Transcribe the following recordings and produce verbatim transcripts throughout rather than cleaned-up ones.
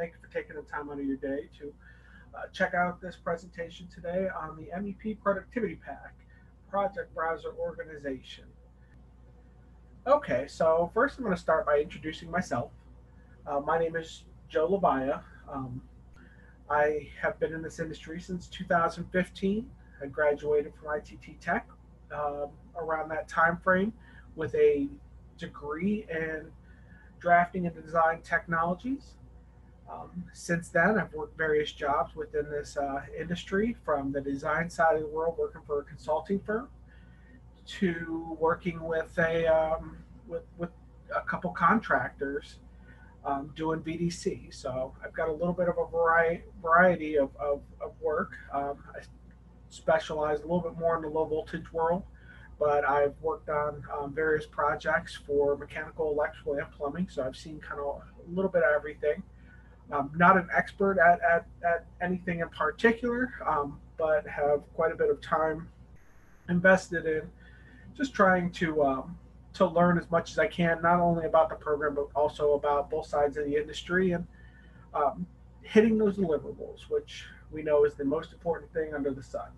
thank you for taking the time out of your day to uh, check out this presentation today on the M E P Productivity Pack, Project Browser Organization. Okay, so first I'm going to start by introducing myself. Uh, my name is Joe Levija. Um, I have been in this industry since two thousand fifteen. I graduated from I T T Tech uh, around that time frame with a degree in drafting and design technologies. Um, since then, I've worked various jobs within this uh, industry, from the design side of the world, working for a consulting firm, to working with a um, with, with a couple contractors um, doing V D C. So I've got a little bit of a variety variety of of, of work. Um, I specialize a little bit more in the low voltage world, but I've worked on um, various projects for mechanical, electrical, and plumbing. So I've seen kind of a little bit of everything. I'm not an expert at, at, at anything in particular, um, but have quite a bit of time invested in just trying to um, to learn as much as I can, not only about the program, but also about both sides of the industry and um, hitting those deliverables, which we know is the most important thing under the sun.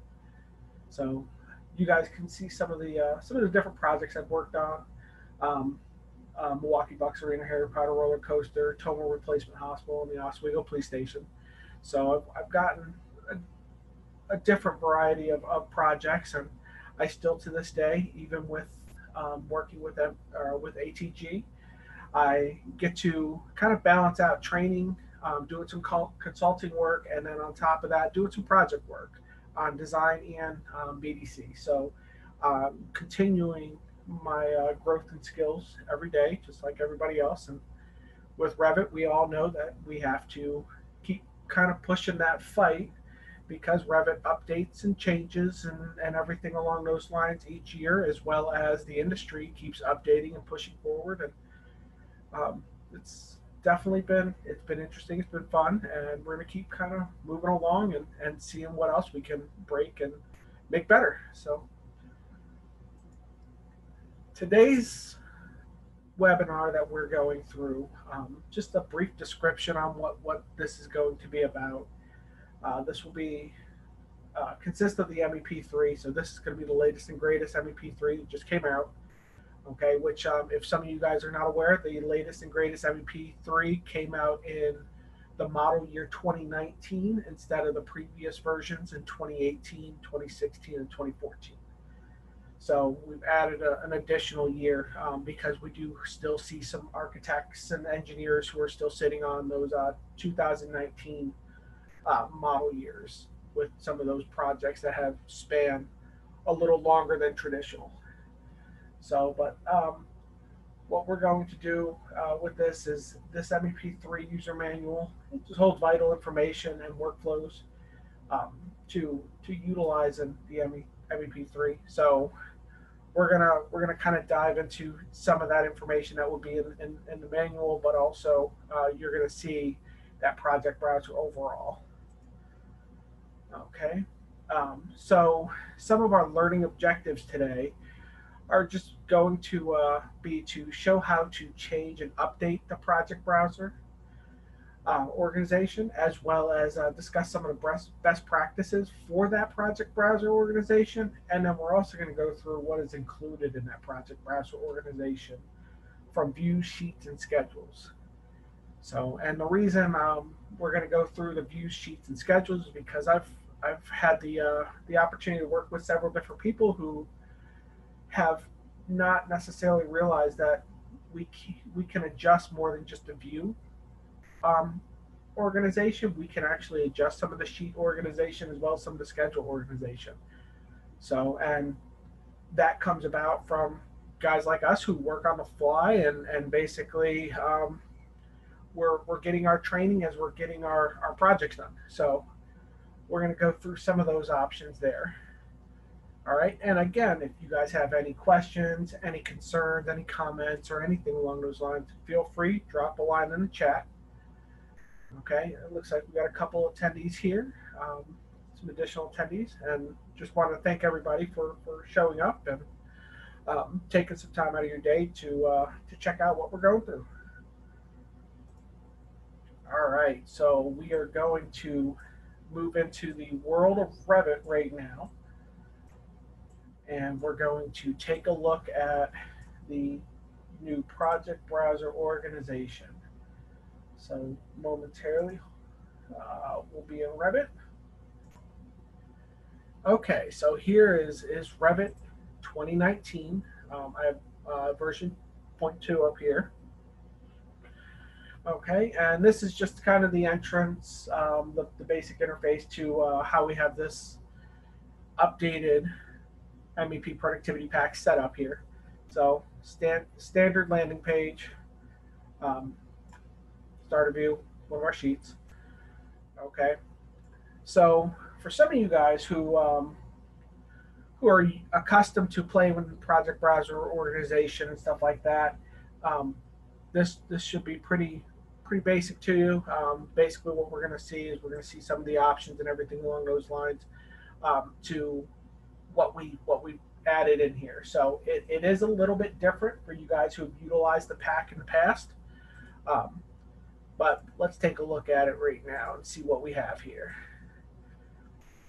So you guys can see some of the uh, some of the different projects I've worked on. Um, Uh, Milwaukee Bucks Arena, Harry Potter Roller Coaster, Tomo Replacement Hospital, and the Oswego Police Station. So I've, I've gotten a, a different variety of, of projects, and I still to this day, even with um, working with them, uh, with A T G, I get to kind of balance out training, um, doing some consulting work, and then on top of that, doing some project work on design and um, B D C. So um, continuing my uh, growth and skills every day, just like everybody else. And with Revit, we all know that we have to keep kind of pushing that fight, because Revit updates and changes and, and everything along those lines each year, as well as the industry keeps updating and pushing forward. And um, it's definitely been, it's been interesting, it's been fun, and we're gonna keep kind of moving along and, and seeing what else we can break and make better. So today's webinar that we're going through, um, just a brief description on what, what this is going to be about. Uh, this will be uh, consist of the M E P three, so this is going to be the latest and greatest M E P three that just came out, okay, which um, if some of you guys are not aware, the latest and greatest M E P three came out in the model year twenty nineteen instead of the previous versions in twenty eighteen, twenty sixteen, and twenty fourteen. So we've added a, an additional year um, because we do still see some architects and engineers who are still sitting on those uh, two thousand nineteen uh, model years with some of those projects that have spanned a little longer than traditional. So, but um, what we're going to do uh, with this is this M E P three user manual. It just holds vital information and workflows um, to, to utilize in the M E P three. So we're gonna we're gonna kind of dive into some of that information that will be in, in, in the manual, but also uh, you're gonna see that project browser overall. Okay, um, so some of our learning objectives today are just going to uh, be to show how to change and update the project browser uh, organization, as well as uh, discuss some of the best practices for that project browser organization. And then we're also going to go through what is included in that project browser organization, from views, sheets, and schedules. So, and the reason um, we're going to go through the views, sheets, and schedules is because I've I've had the uh, the opportunity to work with several different people who have not necessarily realized that we we can adjust more than just a view Um, organization. We can actually adjust some of the sheet organization, as well as some of the schedule organization. So, and that comes about from guys like us who work on the fly, and, and basically um, we're, we're getting our training as we're getting our, our projects done. So we're going to go through some of those options there. All right. And again, if you guys have any questions, any concerns, any comments, or anything along those lines, feel free, drop a line in the chat. Okay, it looks like we got a couple attendees here, um, some additional attendees, and just want to thank everybody for, for showing up and um, taking some time out of your day to, uh, to check out what we're going through. All right, so we are going to move into the world of Revit right now. And we're going to take a look at the new project browser organization. So momentarily, uh, we'll be in Revit. Okay, so here is, is Revit twenty nineteen. Um, I have uh, version zero point two up here. Okay, and this is just kind of the entrance, um, the, the basic interface to uh, how we have this updated M E P Productivity Pack set up here. So stand, standard landing page, um, starter view, one of our sheets. Okay, so for some of you guys who um, who are accustomed to playing with the project browser organization and stuff like that, um, this this should be pretty. pretty basic to you. Um, basically what we're going to see is we're going to see some of the options and everything along those lines um, to what we what we added in here. So it, it is a little bit different for you guys who have utilized the pack in the past, um, but let's take a look at it right now and see what we have here.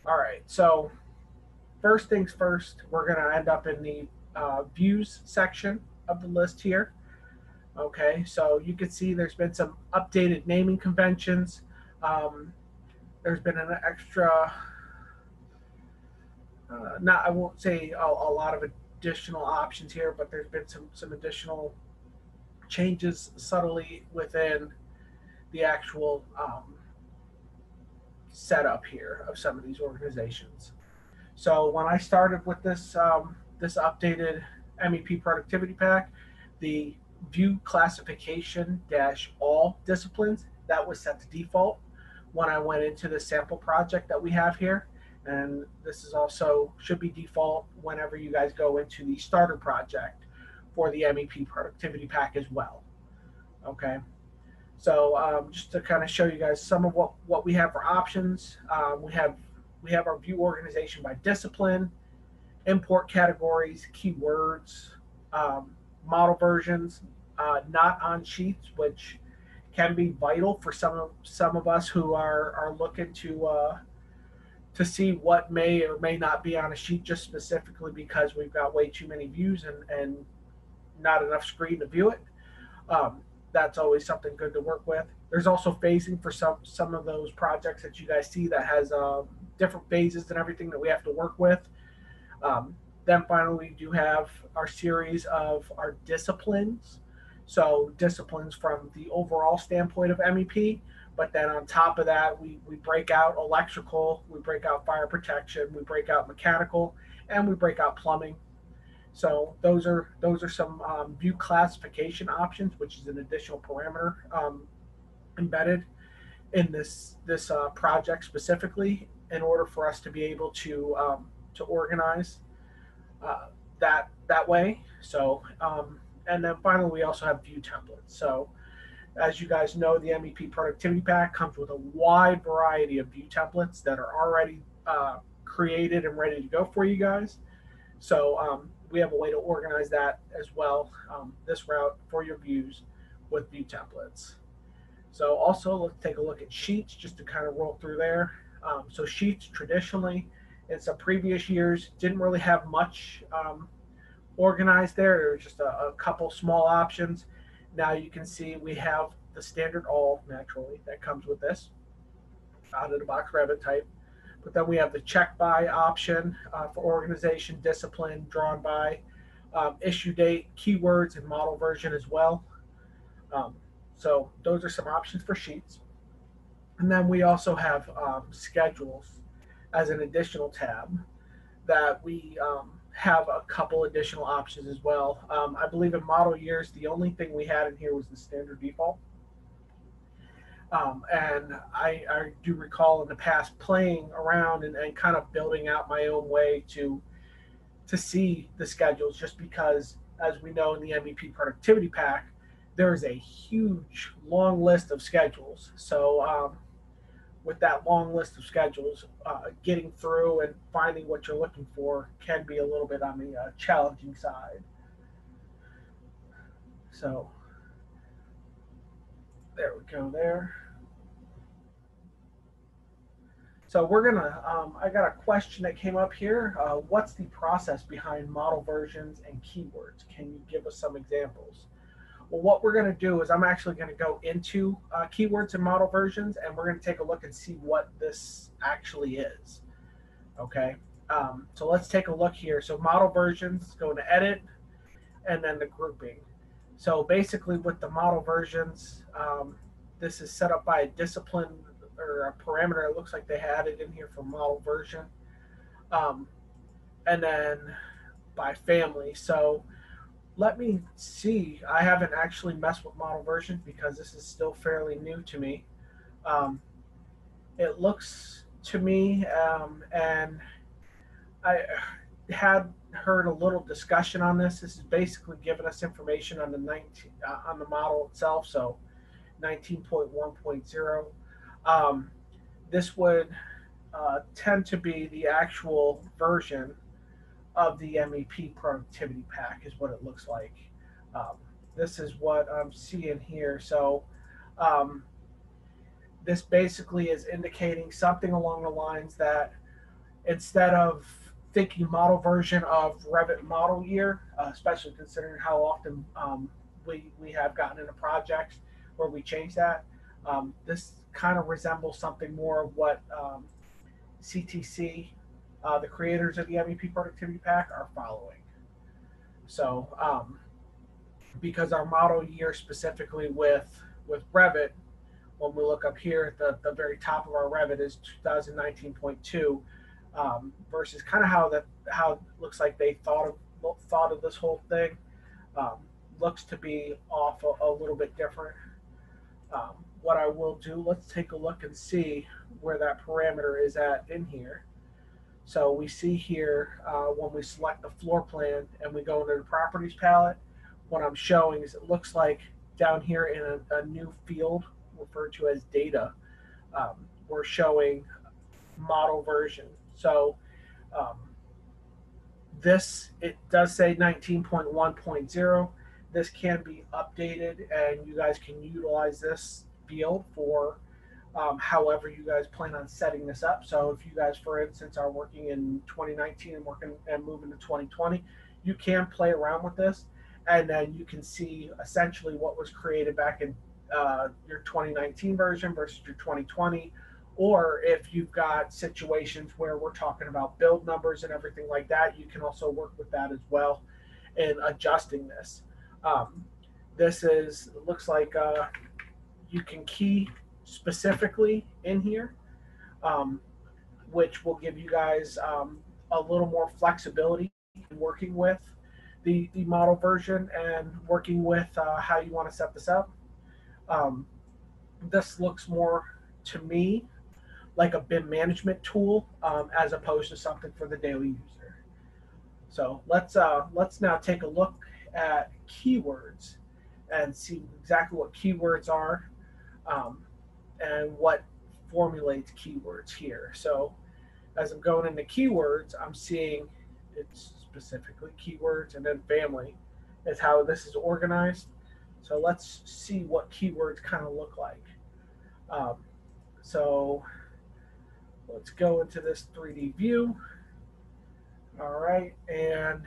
All right, so first things first, we're going to end up in the uh, views section of the list here. Okay, so you can see there's been some updated naming conventions. Um, there's been an extra, uh, not I won't say a, a lot of additional options here, but there's been some some additional changes subtly within the actual um, setup here of some of these organizations. So when I started with this um, this updated M E P Productivity Pack, the view classification dash all disciplines, that was set to default when I went into the sample project that we have here, and this is also should be default whenever you guys go into the starter project for the M E P Productivity Pack as well. Okay, so um, just to kind of show you guys some of what what we have for options, um, we have we have our view organization by discipline, import categories, keywords, um, model versions, uh, not on sheets, which can be vital for some of some of us who are are looking to uh, to see what may or may not be on a sheet, just specifically because we've got way too many views and and not enough screen to view it. Um, that's always something good to work with. There's also phasing for some some of those projects that you guys see that has uh, different phases and everything that we have to work with. Um, Then finally, we do have our series of our disciplines. So disciplines from the overall standpoint of M E P, but then on top of that, we, we break out electrical, we break out fire protection, we break out mechanical, and we break out plumbing. So those are those are some um, view classification options, which is an additional parameter um, embedded in this, this uh, project specifically in order for us to be able to, um, to organize Uh, that that way. So um, and then finally we also have view templates. So as you guys know, the M E P Productivity Pack comes with a wide variety of view templates that are already uh, created and ready to go for you guys. So um, we have a way to organize that as well, um, this route for your views with view templates. So also let's take a look at sheets just to kind of roll through there. Um, so sheets traditionally in some previous years didn't really have much um, organized there. There was just a, a couple small options. Now you can see we have the standard all, naturally, that comes with this out of the box Revit type. But then we have the check by option uh, for organization, discipline, drawn by, um, issue date, keywords, and model version as well. Um, so those are some options for sheets. And then we also have um, schedules as an additional tab that we um, have a couple additional options as well. Um, I believe in model years, the only thing we had in here was the standard default. Um, and I, I do recall in the past playing around and, and kind of building out my own way to, to see the schedules, just because, as we know in the M E P Productivity Pack, there is a huge long list of schedules. So, um, with that long list of schedules, uh, getting through and finding what you're looking for can be a little bit on the uh, challenging side. So there we go there. So we're gonna, um, I got a question that came up here. Uh, what's the process behind model versions and keywords? Can you give us some examples? Well, what we're gonna do is I'm actually gonna go into uh, keywords and model versions, and we're gonna take a look and see what this actually is. Okay, um, so let's take a look here. So model versions, go to edit, and then the grouping. So basically with the model versions, um, this is set up by a discipline or a parameter. It looks like they had it in here for model version, um, and then by family. So let me see, I haven't actually messed with model version because this is still fairly new to me. Um, it looks to me, um, and I had heard a little discussion on this. This is basically giving us information on the nineteen uh, on the model itself. So nineteen point one point zero. Um, this would uh, tend to be the actual version of the M E P Productivity Pack is what it looks like. Um, this is what I'm seeing here. So um, this basically is indicating something along the lines that instead of thinking model version of Revit model year, uh, especially considering how often um, we, we have gotten into projects where we change that, um, this kind of resembles something more of what um, C T C, uh, the creators of the M E P Productivity Pack, are following. So um, because our model year specifically with, with Revit, when we look up here at the, the very top of our Revit is two thousand nineteen point two um, versus kind of how that how it looks like they thought of, thought of this whole thing, um, looks to be off a, a little bit different. Um, what I will do, let's take a look and see where that parameter is at in here. So we see here uh, when we select the floor plan and we go into the properties palette, what I'm showing is it looks like down here in a, a new field referred to as data, um, we're showing model version. So um, this, it does say nineteen point one point zero. This can be updated and you guys can utilize this field for um, however you guys plan on setting this up. So if you guys, for instance, are working in twenty nineteen and working and moving to twenty twenty, you can play around with this and then you can see essentially what was created back in uh, your twenty nineteen version versus your twenty twenty. Or if you've got situations where we're talking about build numbers and everything like that, you can also work with that as well in adjusting this. Um, this is, looks like uh, you can key specifically in here, um, which will give you guys um, a little more flexibility in working with the, the model version and working with uh, how you want to set this up. Um, this looks more to me like a B I M management tool um, as opposed to something for the daily user. So let's, uh, let's now take a look at keywords and see exactly what keywords are um, and what formulates keywords here. So as I'm going into keywords, I'm seeing it's specifically keywords and then family is how this is organized. So let's see what keywords kind of look like. Um, so let's go into this three D view. All right, and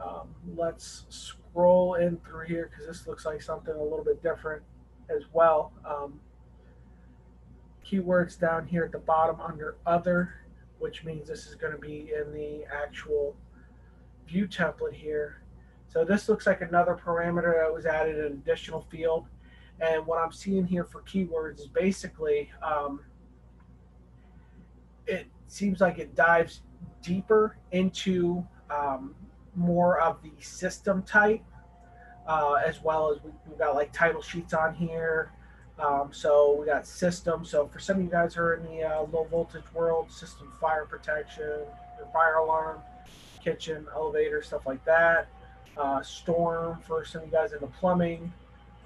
Um, let's scroll in through here because this looks like something a little bit different as well. Um, keywords down here at the bottom under other, which means this is going to be in the actual view template here. So this looks like another parameter that was added, an additional field. And what I'm seeing here for keywords is basically um, it seems like it dives deeper into um, more of the system type, uh, as well as we, we've got like title sheets on here. Um, so we got system. So for some of you guys who are in the uh, low voltage world, system fire protection, fire alarm, kitchen, elevator, stuff like that. Uh, storm for some of you guys in the plumbing,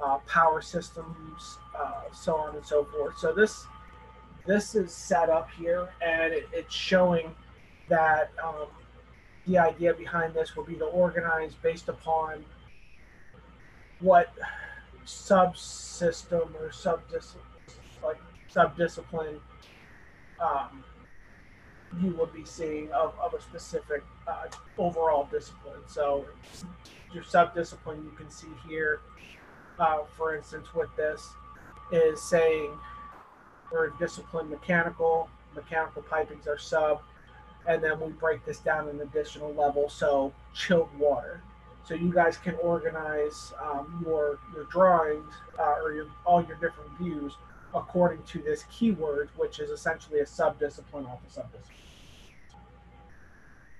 uh, power systems, uh, so on and so forth. So this, this is set up here and it, it's showing that um, the idea behind this will be to organize based upon what subsystem or sub like subdiscipline um, you would be seeing of, of a specific uh, overall discipline. So your sub-discipline, you can see here, uh, for instance, with this is saying we're discipline mechanical, mechanical pipings are sub, and then we break this down an additional level, so chilled water. So you guys can organize um, your your drawings uh, or your, all your different views according to this keyword, which is essentially a sub-discipline off a sub-discipline.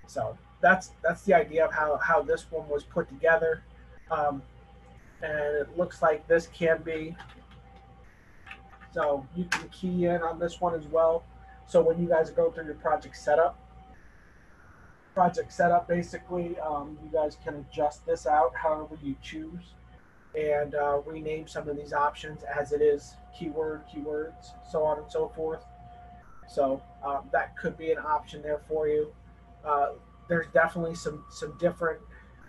So that's that's the idea of how, how this one was put together. Um, and it looks like this can be, so you can key in on this one as well. So when you guys go through your project setup, project setup basically, um, you guys can adjust this out however you choose and uh, rename some of these options as it is, keyword, keywords, so on and so forth. So um, that could be an option there for you. Uh, there's definitely some, some different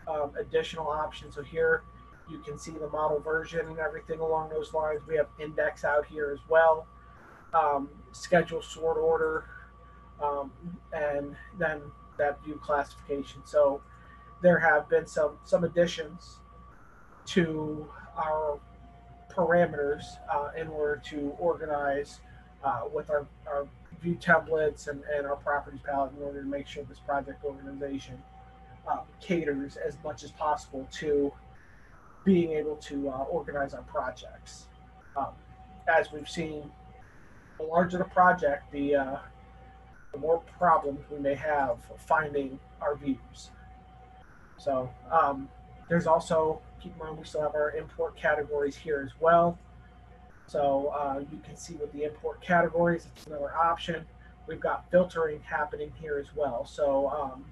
um, additional options. So here you can see the model version and everything along those lines. We have index out here as well, um, schedule, sort, order, um, and then that view classification. So there have been some some additions to our parameters uh, in order to organize uh, with our, our view templates and, and our property palette in order to make sure this project organization uh, caters as much as possible to being able to uh, organize our projects. Um, as we've seen, the larger the project, the uh, the more problems we may have finding our views. So um, there's also, keep in mind, we still have our import categories here as well. So uh, you can see with the import categories, it's another option. We've got filtering happening here as well. So um,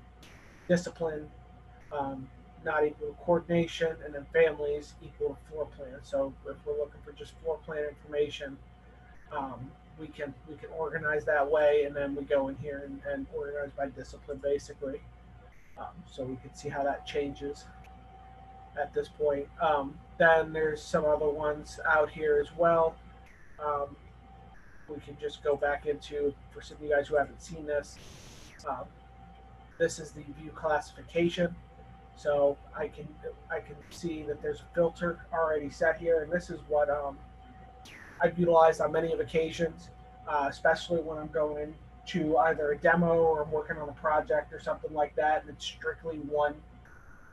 discipline, um, not equal to coordination, and then families equal to floor plan. So if we're looking for just floor plan information, um, we can we can organize that way, and then we go in here and, and organize by discipline basically. Um, so we can see how that changes at this point. Um, then there's some other ones out here as well. Um, we can just go back into, for some of you guys who haven't seen this, um, this is the view classification. So I can I can see that there's a filter already set here, and this is what um, I've utilized on many occasions, uh, especially when I'm going to either a demo or I'm working on a project or something like that, and it's strictly one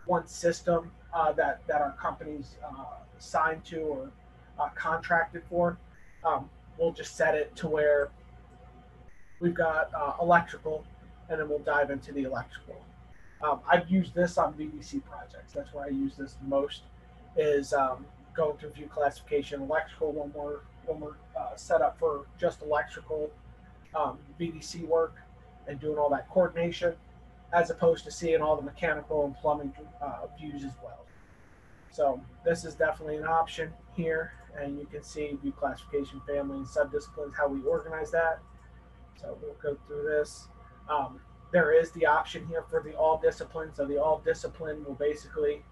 one system uh, that, that our company's uh, signed to or uh, contracted for. Um, we'll just set it to where we've got uh, electrical, and then we'll dive into the electrical. Um, I've used this on V D C projects. That's where I use this the most, is um, going through view classification, electrical when we're, when we're uh, set up for just electrical um, V D C work and doing all that coordination, as opposed to seeing all the mechanical and plumbing uh, views as well. So this is definitely an option here, and you can see view classification, family, and subdisciplines, how we organize that. So we'll go through this. Um, there is the option here for the all disciplines. So the all discipline will basically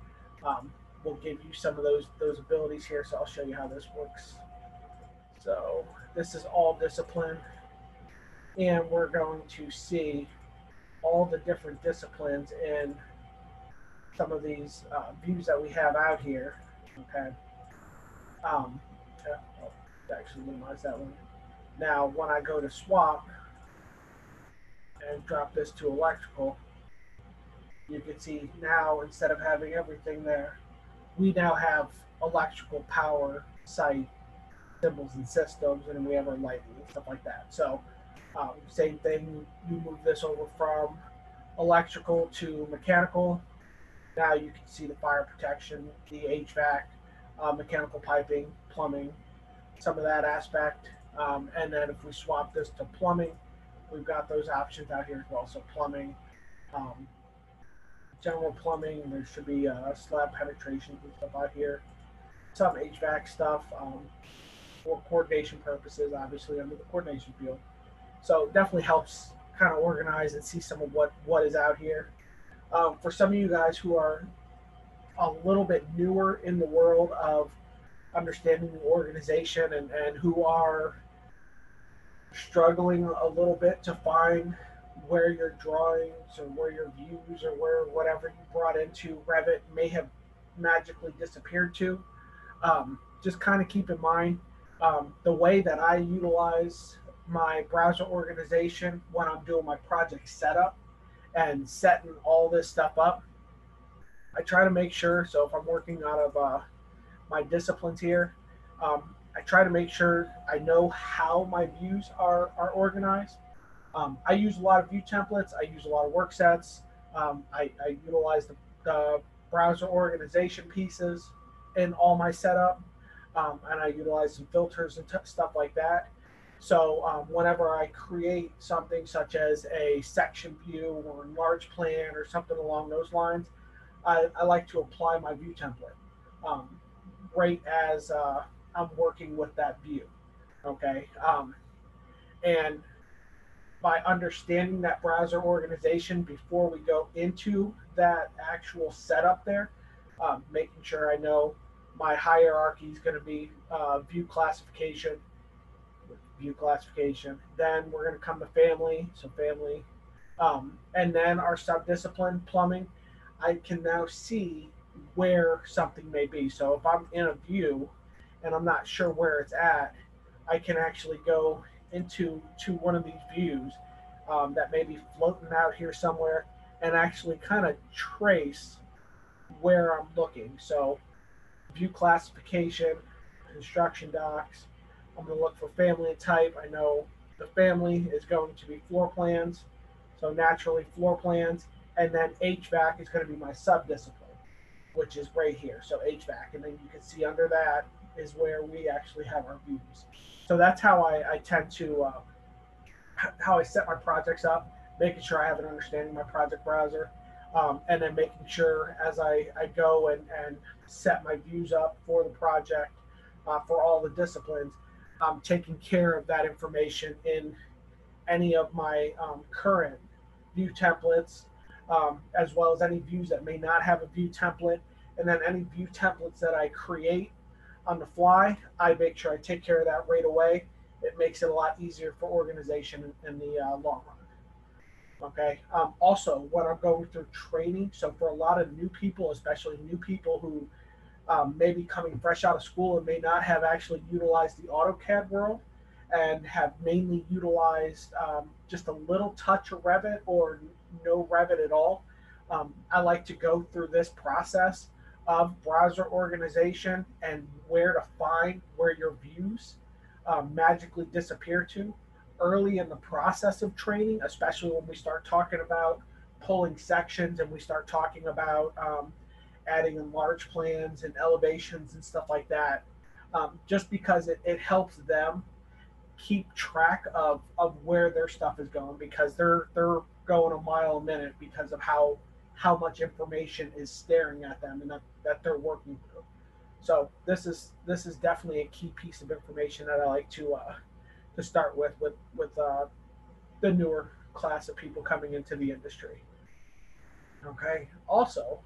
um, we'll give you some of those those abilities here, so I'll show you how this works. So this is all discipline, and we're going to see all the different disciplines in some of these uh, views that we have out here. Okay. Um, I'll actually minimize that one. Now, when I go to swap and drop this to electrical, you can see now, instead of having everything there, we now have electrical, power, site, symbols and systems, and we have our lighting and stuff like that. So um, same thing, you move this over from electrical to mechanical. Now you can see the fire protection, the H V A C, uh, mechanical piping, plumbing, some of that aspect. Um, and then if we swap this to plumbing, we've got those options out here as well. So plumbing, um, general plumbing, there should be uh, slab penetrations and stuff out here. Some H V A C stuff um, for coordination purposes, obviously under the coordination field. So it definitely helps kind of organize and see some of what, what is out here. Um, for some of you guys who are a little bit newer in the world of understanding the organization and, and who are struggling a little bit to find where your drawings or where your views or where whatever you brought into Revit may have magically disappeared to, um, just kind of keep in mind um, the way that I utilize my browser organization when I'm doing my project setup and setting all this stuff up. I try to make sure, so if I'm working out of uh, my disciplines here, um, I try to make sure I know how my views are, are organized. Um, I use a lot of view templates. I use a lot of work sets. Um, I, I utilize the, the browser organization pieces in all my setup. Um, and I utilize some filters and stuff like that. So um, whenever I create something such as a section view or a large plan or something along those lines, I, I like to apply my view template um, right as uh, I'm working with that view. Okay. Um, and by understanding that browser organization before we go into that actual setup there, um, making sure I know my hierarchy is going to be uh, view classification, view classification. Then we're going to come to family, so family, um, and then our sub-discipline, plumbing. I can now see where something may be. So if I'm in a view and I'm not sure where it's at, I can actually go into to one of these views um, that may be floating out here somewhere and actually kind of trace where I'm looking. So view classification, construction docs, I'm going to look for family type. I know the family is going to be floor plans, so naturally floor plans, and then H V A C is going to be my sub-discipline, which is right here, so H V A C, and then you can see under that is where we actually have our views. So that's how I, I tend to, uh, how I set my projects up, making sure I have an understanding of my project browser, um, and then making sure as I, I go and, and set my views up for the project, uh, for all the disciplines, I'm taking care of that information in any of my um, current view templates, um, as well as any views that may not have a view template, and then any view templates that I create on the fly, I make sure I take care of that right away. It makes it a lot easier for organization in the uh, long run. Okay. Um, also, when I'm going through training, so for a lot of new people, especially new people who um, may be coming fresh out of school and may not have actually utilized the AutoCAD world and have mainly utilized um, just a little touch of Revit or no Revit at all, um, I like to go through this process of browser organization and where to find where your views uh, magically disappear to early in the process of training, especially when we start talking about pulling sections and we start talking about um, adding in large plans and elevations and stuff like that, um, just because it, it helps them keep track of, of where their stuff is going, because they're, they're going a mile a minute because of how how much information is staring at them and that, that they're working through. So this is this is definitely a key piece of information that I like to uh, to start with with with uh, the newer class of people coming into the industry. Okay. Also,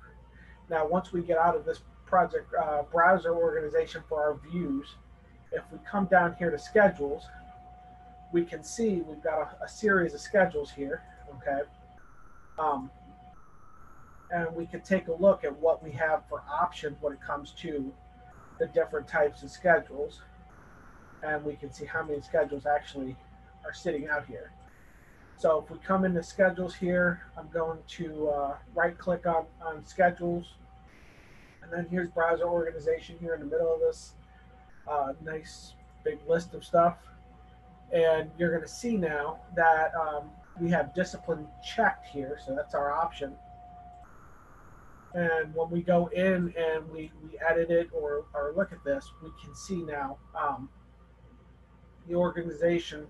now once we get out of this project uh, browser organization for our views, if we come down here to schedules, we can see we've got a, a series of schedules here. Okay. Um, And we could take a look at what we have for options when it comes to the different types of schedules. And we can see how many schedules actually are sitting out here. So if we come into schedules here, I'm going to uh, right click on, on schedules. And then here's browser organization here in the middle of this uh, nice big list of stuff. And you're going to see now that um, we have discipline checked here. So that's our option. And when we go in and we, we edit it or, or look at this, we can see now um, the organization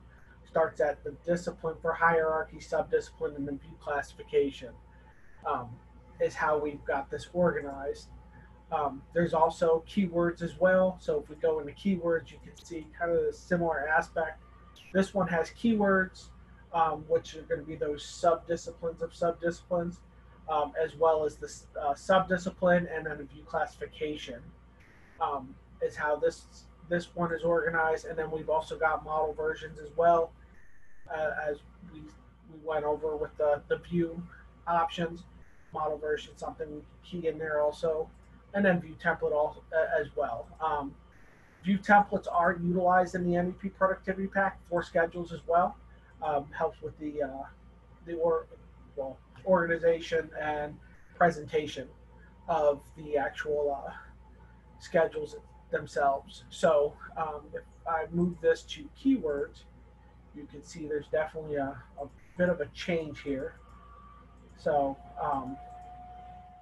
starts at the discipline for hierarchy, sub-discipline, and then view classification um, is how we've got this organized. Um, there's also keywords as well. So if we go into keywords, you can see kind of a similar aspect. This one has keywords, um, which are going to be those sub-disciplines of sub-disciplines. Um, as well as this uh, sub-discipline and then a view classification um, is how this this one is organized. And then we've also got model versions as well uh, as we, we went over with the, the view options, model version, something key in there also, and then view template also, uh, as well. Um, view templates are utilized in the M E P Productivity Pack for schedules as well. Um, helps with the, uh, the or, well, organization and presentation of the actual uh, schedules themselves. So um, if I move this to keywords, you can see there's definitely a, a bit of a change here. So um,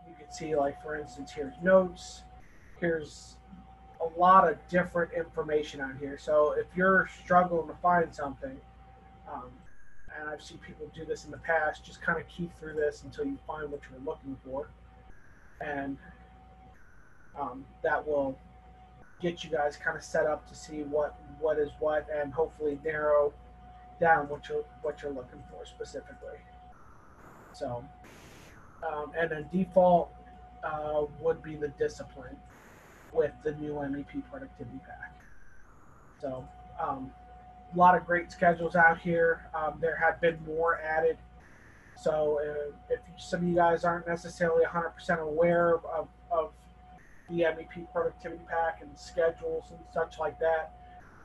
you can see, like, for instance, here's notes, here's a lot of different information on here. So if you're struggling to find something, um, and I've seen people do this in the past, just kind of keep through this until you find what you're looking for. And um, that will get you guys kind of set up to see what what is what, and hopefully narrow down what you're what you're looking for specifically. So, um, and then default uh, would be the discipline with the new M E P Productivity Pack. So, um, a lot of great schedules out here. Um, there have been more added. So, uh, if some of you guys aren't necessarily one hundred percent aware of, of the M E P Productivity Pack and schedules and such like that,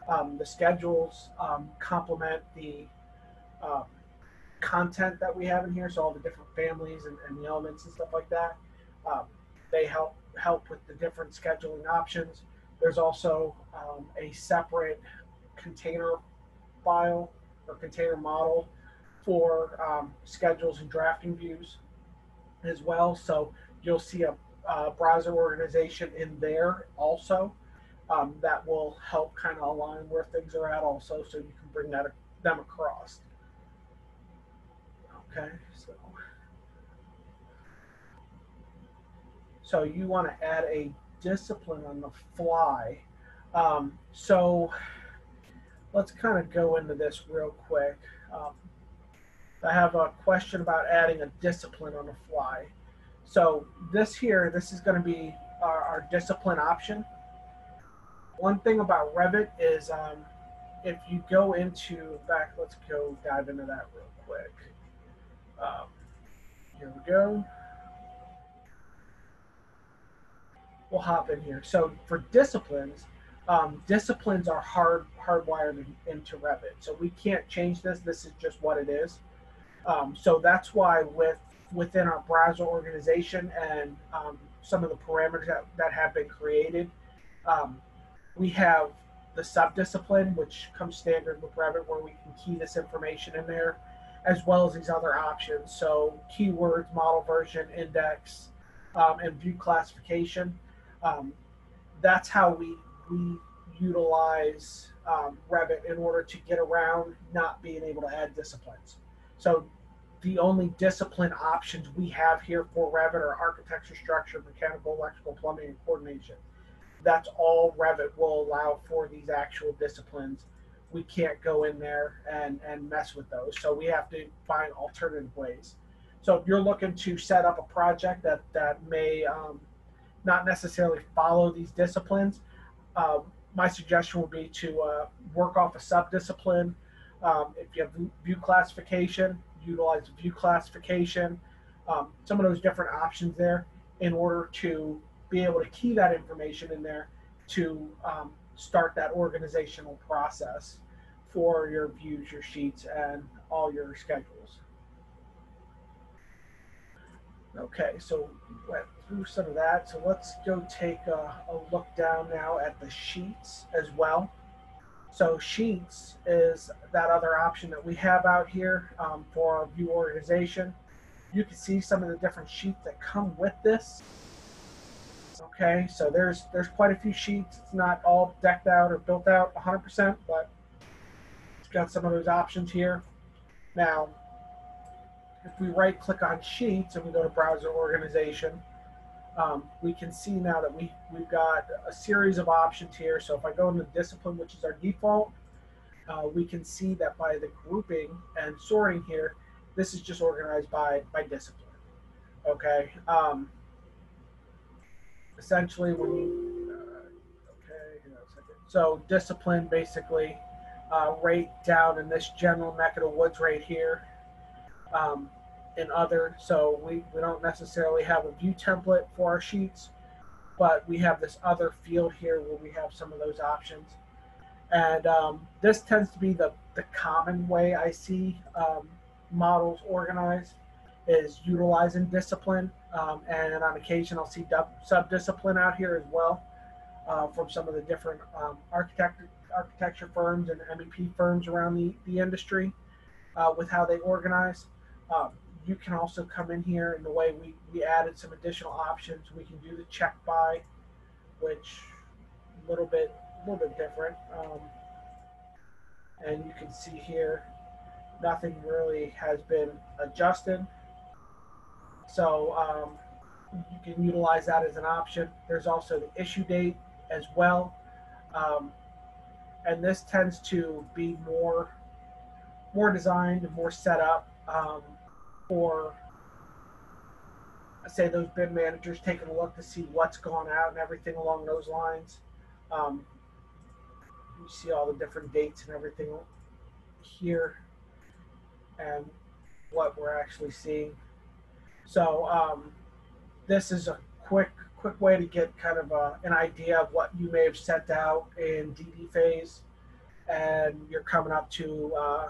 um, the schedules um, complement the uh, content that we have in here. So all the different families and, and the elements and stuff like that. Um, they help help with the different scheduling options. There's also um, a separate container file or container model for um, schedules and drafting views as well. So you'll see a, a browser organization in there also. Um, that will help kind of align where things are at also, so you can bring that them across. Okay, so, so you want to add a discipline on the fly. Um, so let's kind of go into this real quick. Um, I have a question about adding a discipline on the fly. So this here, this is going to be our, our discipline option. One thing about Revit is um, if you go into, back, let's go dive into that real quick. Um, here we go. We'll hop in here. So for disciplines, um, disciplines are hard hardwired in, into Revit. So we can't change this. This is just what it is. Um, so that's why with within our browser organization and um, some of the parameters that, that have been created, um, we have the subdiscipline, which comes standard with Revit, where we can key this information in there, as well as these other options. So keywords, model version, index, um, and view classification. Um, that's how we, we utilize um, Revit in order to get around not being able to add disciplines. So the only discipline options we have here for Revit are architecture, structure, mechanical, electrical, plumbing, and coordination. That's all Revit will allow for these actual disciplines. We can't go in there and, and mess with those. So we have to find alternative ways. So if you're looking to set up a project that, that may um, not necessarily follow these disciplines, uh, my suggestion would be to uh, work off a sub-discipline. Um, if you have view classification, utilize view classification, um, some of those different options there in order to be able to key that information in there to um, start that organizational process for your views, your sheets, and all your schedules. Okay, so we went through some of that. So let's go take a, a look down now at the sheets as well. So sheets is that other option that we have out here um, for our view organization. You can see some of the different sheets that come with this. Okay, so there's there's quite a few sheets. It's not all decked out or built out one hundred percent, but it's got some of those options here. Now, if we right-click on sheets and we go to browser organization, um, we can see now that we, we've got a series of options here. So if I go into discipline, which is our default, uh, we can see that by the grouping and sorting here, this is just organized by, by discipline. Okay. Um, Essentially, when you, uh, okay, hang on a second. So discipline basically uh, rate down in this general neck of the woods right here, um, and other. So we, we don't necessarily have a view template for our sheets, but we have this other field here where we have some of those options. And um, this tends to be the, the common way I see um, models organized, is utilizing discipline. Um, and on occasion, I'll see sub-discipline out here as well uh, from some of the different um, architect architecture firms and M E P firms around the, the industry uh, with how they organize. Uh, you can also come in here, in the way we, we added some additional options. We can do the check by, which a little bit a little bit different. Um, and you can see here, nothing really has been adjusted. So um, you can utilize that as an option. There's also the issue date as well. Um, and this tends to be more, more designed and more set up um, for, say, those B I M managers taking a look to see what's gone out and everything along those lines. Um, you see all the different dates and everything here and what we're actually seeing. So um, this is a quick quick way to get kind of a, an idea of what you may have set out in D D phase, and you're coming up to uh,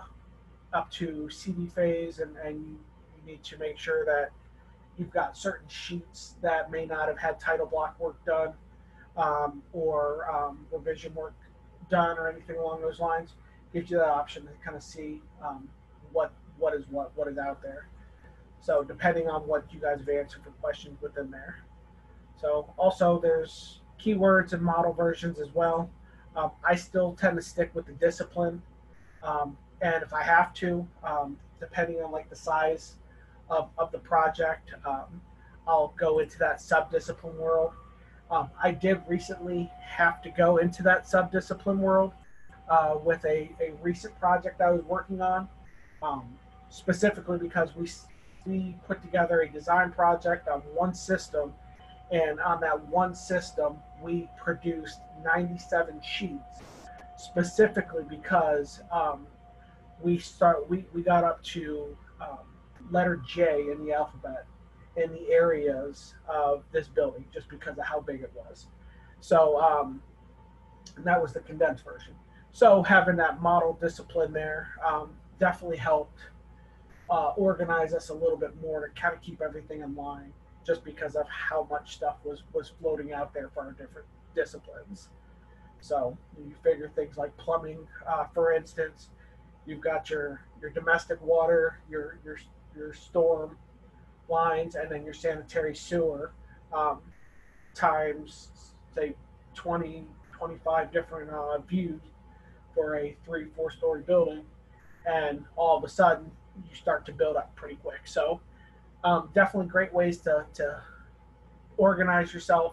up to C D phase, and, and you need to make sure that you've got certain sheets that may not have had title block work done um, or um, revision work done or anything along those lines. Gives you that option to kind of see um, what what is what what is out there. So depending on what you guys have answered for questions within there. So also there's keywords and model versions as well. Um, I still tend to stick with the discipline. Um, and if I have to, um, depending on like the size of, of the project, um, I'll go into that sub-discipline world. Um, I did recently have to go into that sub-discipline world uh, with a, a recent project I was working on, um, specifically because we We put together a design project on one system, and on that one system, we produced ninety-seven sheets, specifically because um, we start we, we got up to um, letter J in the alphabet in the areas of this building, just because of how big it was. So um, and that was the condensed version. So having that model discipline there um, definitely helped Uh, organize us a little bit more to kind of keep everything in line, just because of how much stuff was was floating out there for our different disciplines. So you figure things like plumbing, uh, for instance, you've got your your domestic water, your your your storm lines, and then your sanitary sewer um, times say twenty, twenty-five different uh, views for a three four story building, and all of a sudden you start to build up pretty quick. So um, definitely great ways to, to organize yourself.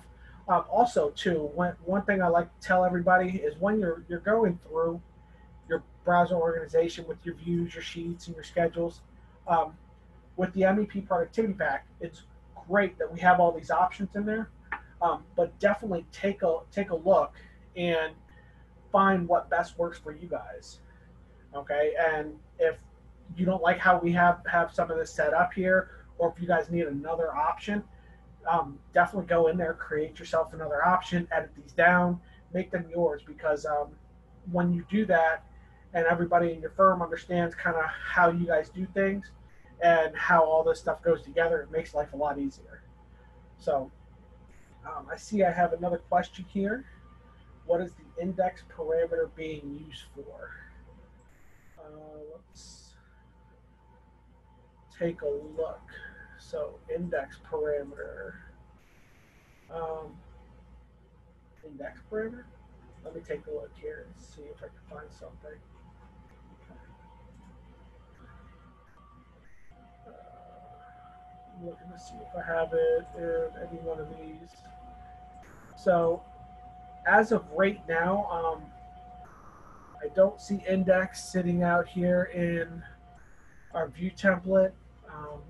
Um, also too, when, one thing I like to tell everybody is when you're, you're going through your browser organization with your views, your sheets, and your schedules, um, with the M E P Productivity Pack, it's great that we have all these options in there, um, but definitely take a, take a look and find what best works for you guys. Okay, and if you don't like how we have have some of this set up here, or if you guys need another option, um, definitely go in there, create yourself another option, edit these down, make them yours, because um, when you do that and everybody in your firm understands kind of how you guys do things and how all this stuff goes together, it makes life a lot easier. So um, I see I have another question here. What is the index parameter being used for? Uh, let's take a look. So index parameter. Um, index parameter? Let me take a look here and see if I can find something. Uh, I'm looking to see if I have it in any one of these. So as of right now, um, I don't see index sitting out here in our view template. Um,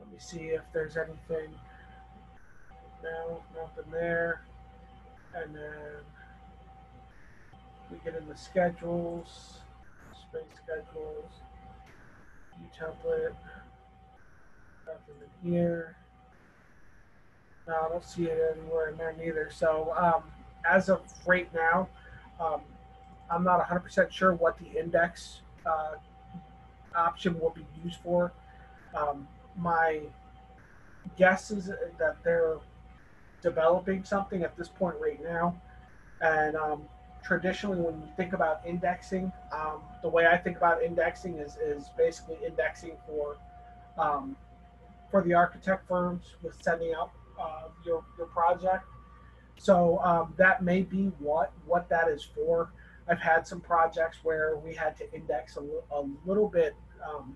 let me see if there's anything. No, nothing there. And then we get into schedules, space schedules, view template, nothing in here. No, I don't see it anywhere in there neither. So um, as of right now, um, I'm not one hundred percent sure what the index uh, option will be used for. Um, my guess is that they're developing something at this point right now. And um, traditionally, when you think about indexing, um, the way I think about indexing is, is basically indexing for um, for the architect firms with sending out uh, your, your project. So um, that may be what, what that is for. I've had some projects where we had to index a, li a little bit um,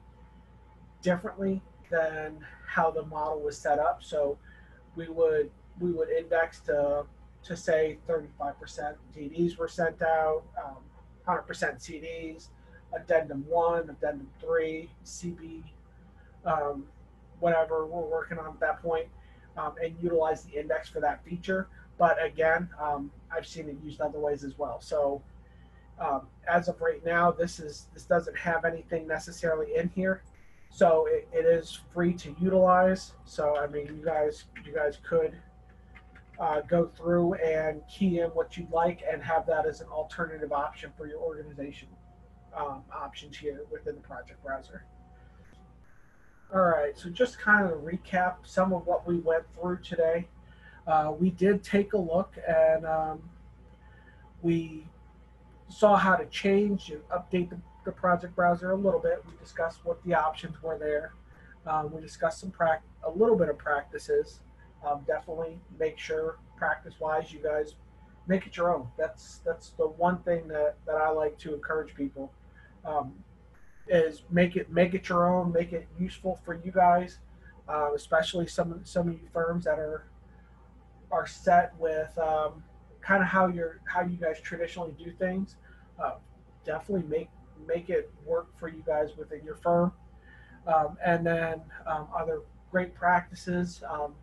differently than how the model was set up. So we would we would index to to say thirty-five percent D Ds were sent out, um, one hundred percent C Ds, addendum one, addendum three, C B, um, whatever we're working on at that point, um, and utilize the index for that feature. But again, um, I've seen it used other ways as well. So um, as of right now, this is this doesn't have anything necessarily in here. So it, it is free to utilize. So I mean, you guys, you guys could uh, go through and key in what you'd like and have that as an alternative option for your organization um, options here within the project browser. All right, so just kind of recap some of what we went through today. Uh, we did take a look and um, we saw how to change and update the the project browser a little bit. We discussed what the options were there. Um, we discussed some prac a little bit of practices. Um, definitely make sure practice-wise you guys make it your own. That's that's the one thing that, that I like to encourage people um, is make it make it your own, make it useful for you guys, uh, especially some some of you firms that are are set with um, kind of how you're how you guys traditionally do things. Uh, definitely make make it work for you guys within your firm. Um, and then um, other great practices, um,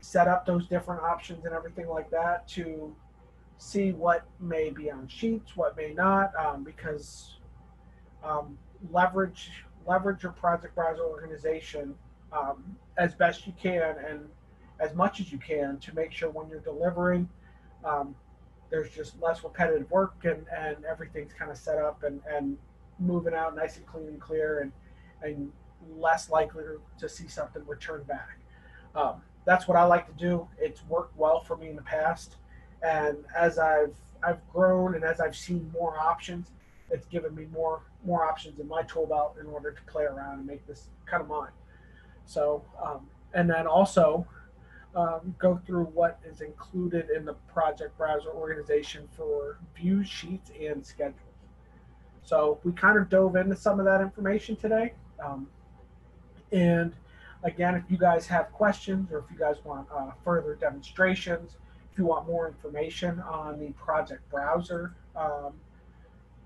set up those different options and everything like that to see what may be on sheets, what may not, um, because um, leverage, leverage your project browser organization um, as best you can and as much as you can to make sure when you're delivering, um, there's just less repetitive work and, and everything's kind of set up and, and moving out nice and clean and clear and, and less likely to see something return back. Um, that's what I like to do. It's worked well for me in the past. And as I've, I've grown and as I've seen more options, it's given me more, more options in my tool belt in order to play around and make this kind of mine. So, um, and then also, Um, go through what is included in the project browser organization for views, sheets, and schedules. So we kind of dove into some of that information today. Um, and again, if you guys have questions or if you guys want uh, further demonstrations, if you want more information on the project browser, um,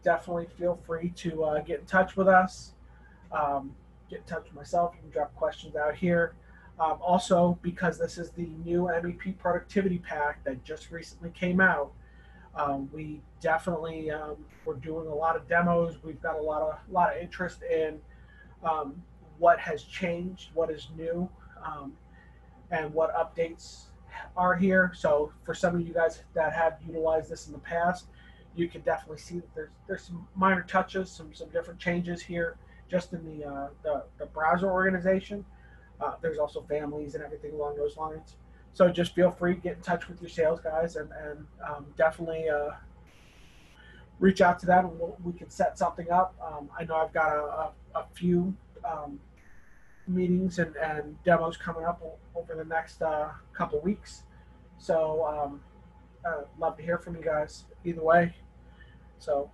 definitely feel free to uh, get in touch with us. Um, get in touch with myself. You can drop questions out here. Um, also, because this is the new M E P Productivity Pack that just recently came out, um, we definitely um, we're doing a lot of demos. We've got a lot of a lot of interest in um, what has changed, what is new, um, and what updates are here. So, for some of you guys that have utilized this in the past, you can definitely see that there's there's some minor touches, some some different changes here, just in the uh, the, the browser organization. Uh, there's also families and everything along those lines. So just feel free to get in touch with your sales guys and, and um, definitely uh, reach out to them and we'll, we can set something up. Um, I know I've got a, a, a few um, meetings and, and demos coming up over the next uh, couple weeks. So um, I'd love to hear from you guys either way. So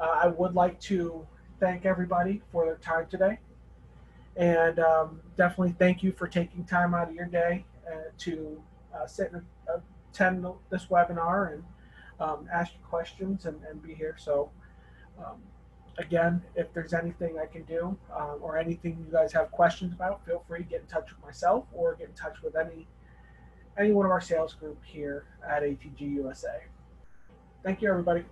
uh, I would like to thank everybody for their time today. And um, definitely thank you for taking time out of your day uh, to uh, sit and attend this webinar and um, ask your questions and, and be here. So um, again, if there's anything I can do um, or anything you guys have questions about, feel free to get in touch with myself or get in touch with any, any one of our sales group here at A T G U S A. Thank you, everybody.